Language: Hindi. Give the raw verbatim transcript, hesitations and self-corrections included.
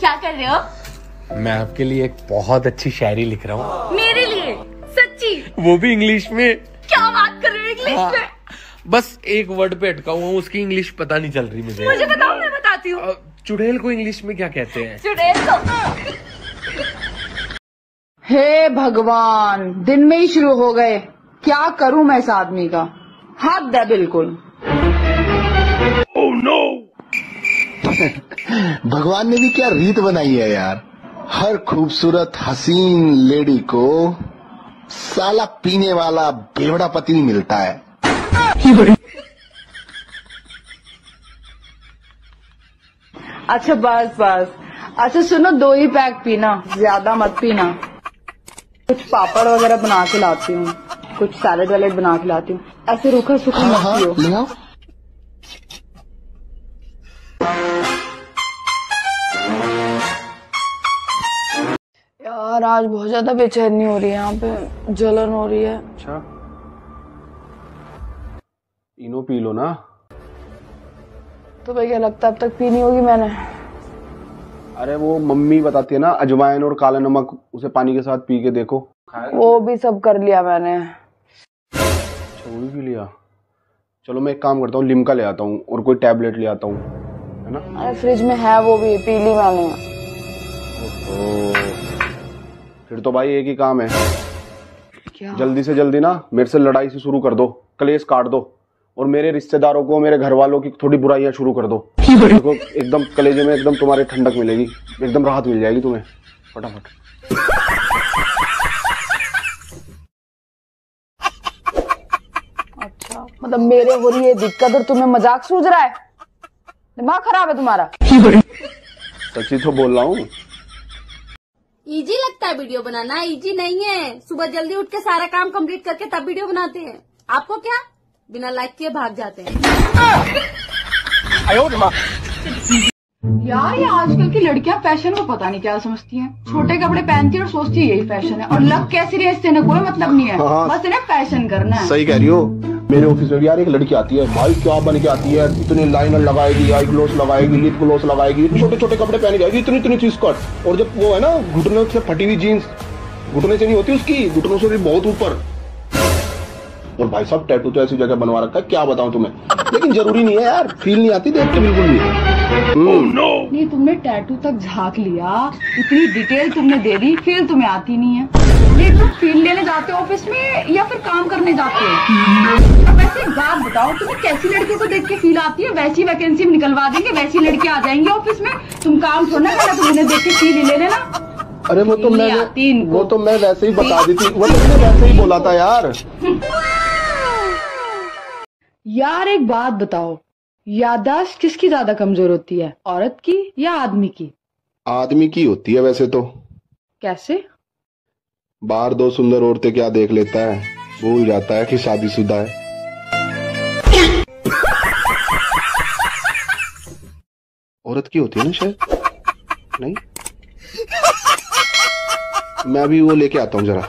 क्या कर रहे हो? मैं आपके लिए एक बहुत अच्छी शायरी लिख रहा हूँ। मेरे लिए? सच्ची? वो भी इंग्लिश में। क्या बात कर रहे हो, इंग्लिश हाँ। में? बस एक वर्ड पे अटका हुआ हूँ, उसकी इंग्लिश पता नहीं चल रही मुझे। मुझे बताओ, मैं बताती हूँ। चुड़ैल को इंग्लिश में क्या कहते हैं? चुड़ैल को। हे भगवान, दिन में ही शुरू हो गए, क्या करूं मैं इस आदमी का। हद है बिल्कुल। Oh no. भगवान ने भी क्या रीत बनाई है यार, हर खूबसूरत हसीन लेडी को साला पीने वाला बेवड़ा पति मिलता है। अच्छा बस बस। अच्छा सुनो, दो ही पैक पीना, ज्यादा मत पीना। कुछ पापड़ वगैरह बना के लाती हूँ, कुछ सैलेड वैलेड बना के लाती हूँ। ऐसे रूखा सूखा मत पियो। यार आज बहुत ज्यादा बेचैनी हो रही है, यहाँ पे जलन हो रही है। अच्छा इनो पी लो ना। तो भाई क्या लगता है अब तक पीनी होगी मैंने? अरे वो मम्मी बताती है ना, अजवाइन और काला नमक, उसे पानी के साथ पी के देखो। वो भी सब कर लिया मैंने। अच्छा वो भी पी लिया। चलो मैं एक काम करता हूँ, लिम्का ले आता हूँ और कोई टैबलेट ले आता हूँ, है ना? अरे फ्रिज में है, वो भी पी ली मैंने। फिर तो भाई एक ही काम है, क्या? जल्दी से जल्दी ना मेरे से लड़ाई से शुरू कर दो, कलेश काट दो, और मेरे रिश्तेदारों को, मेरे घर वालों की थोड़ी बुराइयां शुरू कर दो। देखो एकदम कलेजे में एकदम तुम्हारे ठंडक मिलेगी, एकदम राहत मिल जाएगी तुम्हें। फटाफट। अच्छा मतलब मेरे हो रही है दिक्कत और तुम्हें मजाक सूझ रहा है? दिमाग खराब है तुम्हारा। सच्ची तो बोल रहा हूँ। इजी लगता है वीडियो बनाना, इजी नहीं है। सुबह जल्दी उठ के सारा काम कम्प्लीट करके तब वीडियो बनाते हैं। आपको क्या, बिना लाइक के भाग जाते हैं। यार ये आजकल की लड़कियां फैशन को पता नहीं क्या समझती हैं। छोटे कपड़े पहनती है और सोचती है यही फैशन है, और लग कैसी रही इससे ना कोई मतलब नहीं है। हाँ। बस इन्हें फैशन करना है। सही कह रही हो। मेरे ऑफिस में यार एक लड़की आती है, भाई क्या बन के आती है, इतने लाइनर लगाएगी, आई ग्लोस लगाएगी, लिप ग्लोस लगाएगी, छोटे छोटे कपड़े पहन के आएगी, इतनी इतनी चीज कट। और जब वो है ना घुटनों से फटी हुई जीन्स, घुटने से नहीं होती उसकी, घुटनों से भी बहुत ऊपर। और भाई साहब टैटू तो ऐसी जगह बनवा रखा है क्या बताऊं तुम्हें। लेकिन जरूरी नहीं है यार, फील नहीं आती देख के बिल्कुल भी। oh, no. नहीं तुमने टैटू तक झांक लिया, इतनी डिटेल तुमने दे दी, फील तुम्हें आती नहीं है। ये तुम फील लेने जाते हो ऑफिस में या फिर काम करने जाते हो? अब वैसे एक बात बताओ, तुम्हें कैसी लड़की को देख के फील आती है? वैसी वैकेंसी में निकलवा देंगे, वैसी लड़की आ जाएंगी ऑफिस में, तुम काम छोड़ना करना, तुम उन्हें देख के फील ही ले लेना। अरे वो तो मैं वो तो मैं वैसे ही बता दी थी, वो तुमने वैसे ही बोला था यार। यार एक बात बताओ, याददाश्त किसकी ज्यादा कमजोर होती है, औरत की या आदमी की? आदमी की होती है वैसे तो। कैसे? बाहर दो सुंदर औरतें क्या देख लेता है, भूल जाता है कि शादीशुदा है। औरत की होती है ना शायद, नहीं? मैं अभी वो लेके आता हूँ जरा।